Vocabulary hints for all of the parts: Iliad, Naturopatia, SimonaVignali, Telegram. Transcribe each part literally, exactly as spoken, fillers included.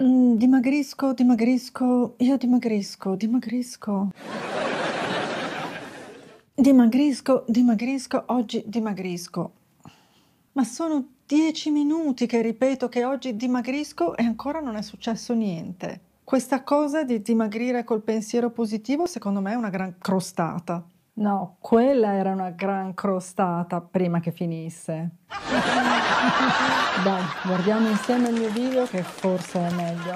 Mm, dimagrisco, dimagrisco, io dimagrisco, dimagrisco. Dimagrisco, dimagrisco, oggi dimagrisco. Ma sono dieci minuti che ripeto che oggi dimagrisco e ancora non è successo niente. Questa cosa di dimagrire col pensiero positivo secondo me è una gran crostata. No, quella era una gran crostata prima che finisse. Dai, guardiamo insieme il mio video che forse è meglio.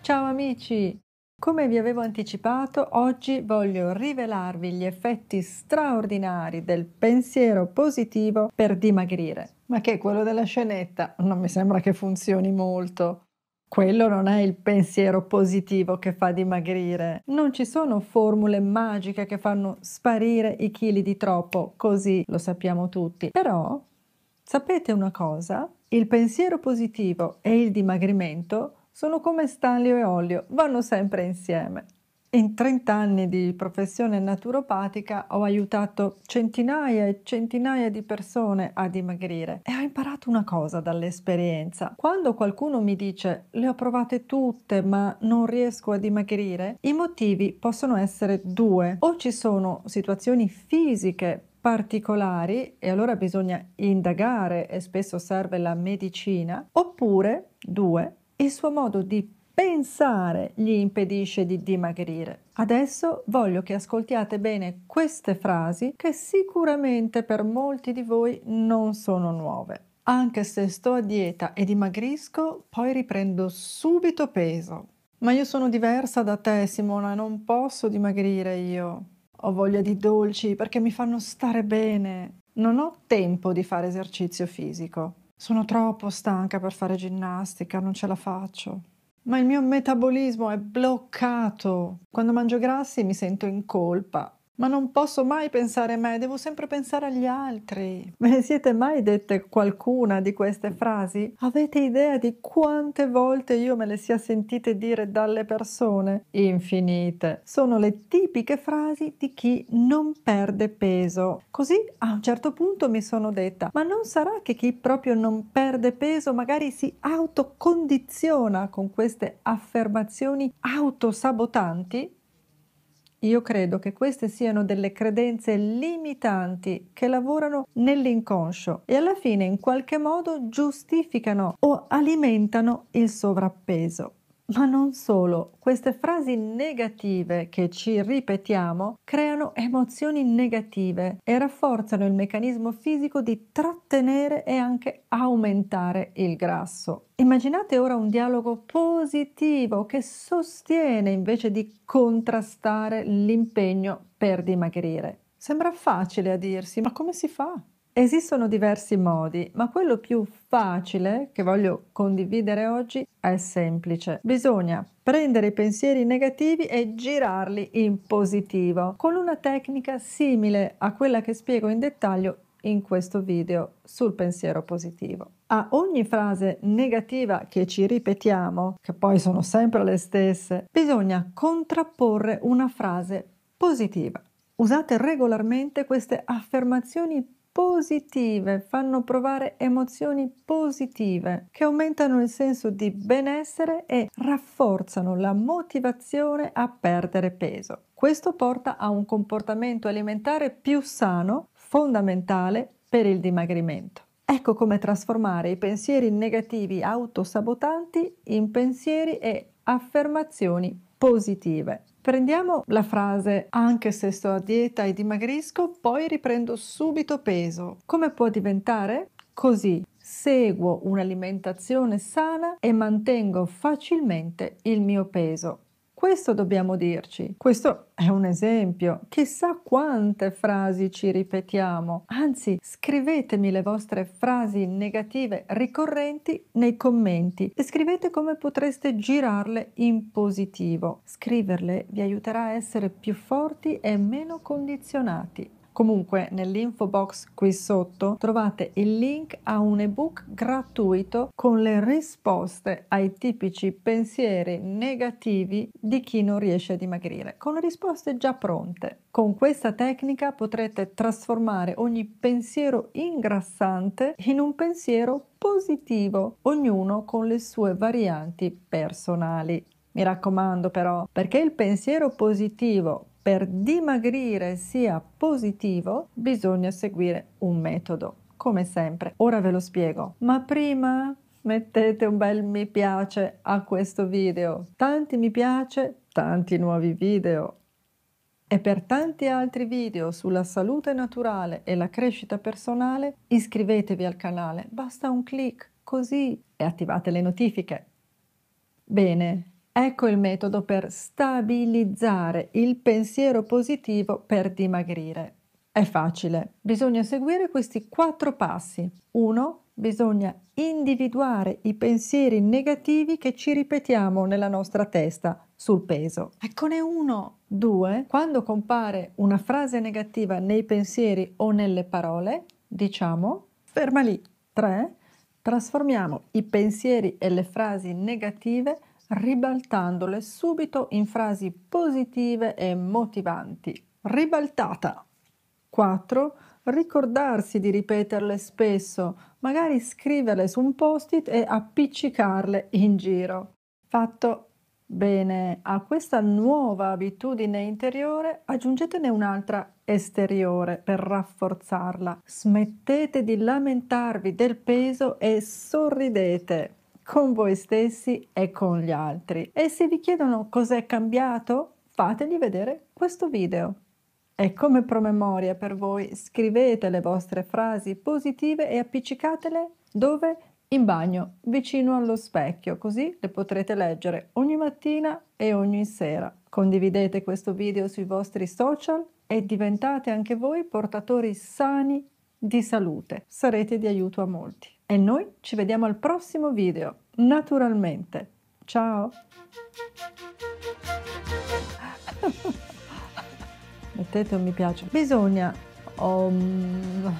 Ciao amici! Come vi avevo anticipato, oggi voglio rivelarvi gli effetti straordinari del pensiero positivo per dimagrire. Ma che quello della scenetta non mi sembra che funzioni molto. Quello non è il pensiero positivo che fa dimagrire. Non ci sono formule magiche che fanno sparire i chili di troppo, così lo sappiamo tutti. Però, sapete una cosa? Il pensiero positivo e il dimagrimento sono come stanlio e olio, vanno sempre insieme. In trenta anni di professione naturopatica ho aiutato centinaia e centinaia di persone a dimagrire e ho imparato una cosa dall'esperienza. Quando qualcuno mi dice le ho provate tutte ma non riesco a dimagrire, i motivi possono essere due. O ci sono situazioni fisiche particolari e allora bisogna indagare e spesso serve la medicina, oppure due, il suo modo di pensare gli impedisce di dimagrire. Adesso voglio che ascoltiate bene queste frasi che sicuramente per molti di voi non sono nuove. Anche se sto a dieta e dimagrisco, poi riprendo subito peso. Ma io sono diversa da te, Simona, non posso dimagrire io. Ho voglia di dolci perché mi fanno stare bene. Non ho tempo di fare esercizio fisico. Sono troppo stanca per fare ginnastica, non ce la faccio. Ma il mio metabolismo è bloccato. Quando mangio grassi mi sento in colpa. Ma non posso mai pensare a me, devo sempre pensare agli altri. Ve ne siete mai dette qualcuna di queste frasi? Avete idea di quante volte io me le sia sentite dire dalle persone? Infinite. Sono le tipiche frasi di chi non perde peso. Così a un certo punto mi sono detta, ma non sarà che chi proprio non perde peso magari si autocondiziona con queste affermazioni autosabotanti? Io credo che queste siano delle credenze limitanti che lavorano nell'inconscio e alla fine in qualche modo giustificano o alimentano il sovrappeso. Ma non solo, queste frasi negative che ci ripetiamo creano emozioni negative e rafforzano il meccanismo fisico di trattenere e anche aumentare il grasso. Immaginate ora un dialogo positivo che sostiene invece di contrastare l'impegno per dimagrire. Sembra facile a dirsi, ma come si fa? Esistono diversi modi, ma quello più facile che voglio condividere oggi è semplice. Bisogna prendere i pensieri negativi e girarli in positivo, con una tecnica simile a quella che spiego in dettaglio in questo video sul pensiero positivo. A ogni frase negativa che ci ripetiamo, che poi sono sempre le stesse, bisogna contrapporre una frase positiva. Usate regolarmente queste affermazioni positive, fanno provare emozioni positive che aumentano il senso di benessere e rafforzano la motivazione a perdere peso. Questo porta a un comportamento alimentare più sano, fondamentale per il dimagrimento. Ecco come trasformare i pensieri negativi autosabotanti in pensieri e affermazioni positive. Prendiamo la frase anche se sto a dieta e dimagrisco, poi riprendo subito peso. Come può diventare? Così seguo un'alimentazione sana e mantengo facilmente il mio peso. Questo dobbiamo dirci. Questo è un esempio. Chissà quante frasi ci ripetiamo. Anzi, scrivetemi le vostre frasi negative ricorrenti nei commenti e scrivete come potreste girarle in positivo. Scriverle vi aiuterà a essere più forti e meno condizionati. Comunque nell'info box qui sotto trovate il link a un ebook gratuito con le risposte ai tipici pensieri negativi di chi non riesce a dimagrire, con le risposte già pronte. Con questa tecnica potrete trasformare ogni pensiero ingrassante in un pensiero positivo, ognuno con le sue varianti personali. Mi raccomando però, perché il pensiero positivo per dimagrire sia positivo, bisogna seguire un metodo, come sempre. Ora ve lo spiego, ma prima mettete un bel mi piace a questo video. Tanti mi piace, tanti nuovi video. E per tanti altri video sulla salute naturale e la crescita personale, iscrivetevi al canale, basta un clic, così, e attivate le notifiche. Bene, ecco il metodo per stabilizzare il pensiero positivo per dimagrire. È facile, bisogna seguire questi quattro passi. uno. Bisogna individuare i pensieri negativi che ci ripetiamo nella nostra testa sul peso. Eccone uno. due. Quando compare una frase negativa nei pensieri o nelle parole, diciamo ferma lì. tre. Trasformiamo i pensieri e le frasi negative ribaltandole subito in frasi positive e motivanti. Ribaltata! quattro. Ricordarsi di ripeterle spesso, magari scriverle su un post-it e appiccicarle in giro. Fatto! Bene, a questa nuova abitudine interiore aggiungetene un'altra esteriore per rafforzarla. Smettete di lamentarvi del peso e sorridete con voi stessi e con gli altri. E se vi chiedono cos'è cambiato, fategli vedere questo video. E come promemoria per voi, scrivete le vostre frasi positive e appiccicatele dove? In bagno, vicino allo specchio, così le potrete leggere ogni mattina e ogni sera. Condividete questo video sui vostri social e diventate anche voi portatori sani di salute. Sarete di aiuto a molti. E noi ci vediamo al prossimo video, naturalmente. Ciao! Mettete un mi piace. Bisogna... Um...